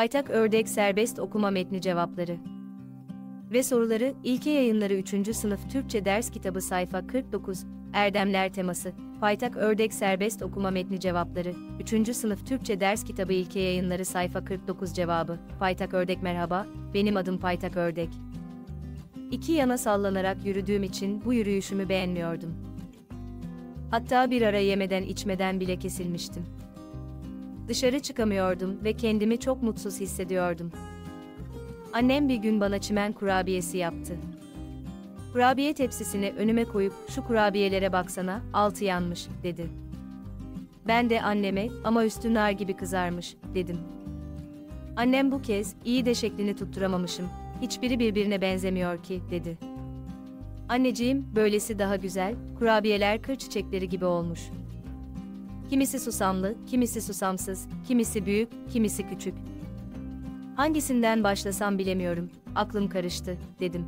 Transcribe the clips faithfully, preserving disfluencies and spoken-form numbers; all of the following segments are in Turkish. Paytak Ördek Serbest Okuma Metni Cevapları ve Soruları İlke Yayınları üçüncü Sınıf Türkçe Ders Kitabı Sayfa kırk dokuz, Erdemler Teması, Paytak Ördek Serbest Okuma Metni Cevapları, üçüncü Sınıf Türkçe Ders Kitabı İlke Yayınları Sayfa kırk dokuz Cevabı. Paytak Ördek merhaba, benim adım Paytak Ördek. İki yana sallanarak yürüdüğüm için bu yürüyüşümü beğenmiyordum. Hatta bir ara yemeden içmeden bile kesilmiştim. Dışarı çıkamıyordum ve kendimi çok mutsuz hissediyordum. Annem bir gün bana çimen kurabiyesi yaptı. Kurabiye tepsisini önüme koyup "Şu kurabiyelere baksana, altı yanmış," dedi. Ben de anneme "Ama üstü nar gibi kızarmış," dedim. Annem bu kez "İyi de şeklini tutturamamışım, hiçbiri birbirine benzemiyor ki," dedi. "Anneciğim, böylesi daha güzel, kurabiyeler kır çiçekleri gibi olmuş. Kimisi susamlı, kimisi susamsız, kimisi büyük, kimisi küçük. Hangisinden başlasam bilemiyorum, aklım karıştı," dedim.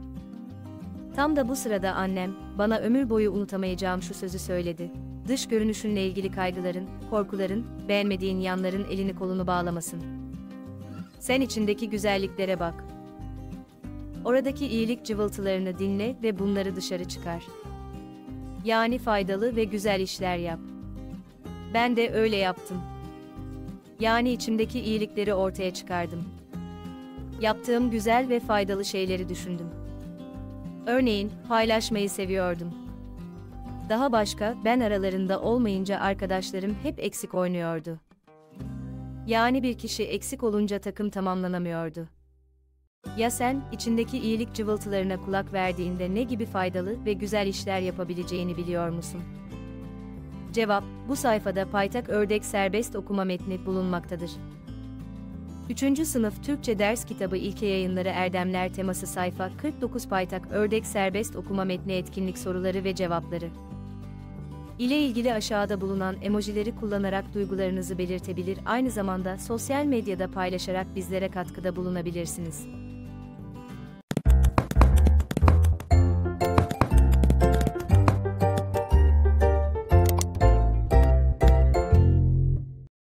Tam da bu sırada annem, bana ömür boyu unutamayacağım şu sözü söyledi. "Dış görünüşünle ilgili kaygıların, korkuların, beğenmediğin yanların elini kolunu bağlamasın. Sen içindeki güzelliklere bak. Oradaki iyilik cıvıltılarını dinle ve bunları dışarı çıkar. Yani faydalı ve güzel işler yap." Ben de öyle yaptım. Yani içimdeki iyilikleri ortaya çıkardım. Yaptığım güzel ve faydalı şeyleri düşündüm. Örneğin, paylaşmayı seviyordum. Daha başka, ben aralarında olmayınca arkadaşlarım hep eksik oynuyordu. Yani bir kişi eksik olunca takım tamamlanamıyordu. Ya sen, içindeki iyilik cıvıltılarına kulak verdiğinde ne gibi faydalı ve güzel işler yapabileceğini biliyor musun? Cevap, bu sayfada Paytak Ördek Serbest Okuma Metni bulunmaktadır. üçüncü Sınıf Türkçe Ders Kitabı İlke Yayınları Erdemler Teması Sayfa kırk dokuz Paytak Ördek Serbest Okuma Metni Etkinlik Soruları ve Cevapları ile ilgili aşağıda bulunan emojileri kullanarak duygularınızı belirtebilir, aynı zamanda sosyal medyada paylaşarak bizlere katkıda bulunabilirsiniz.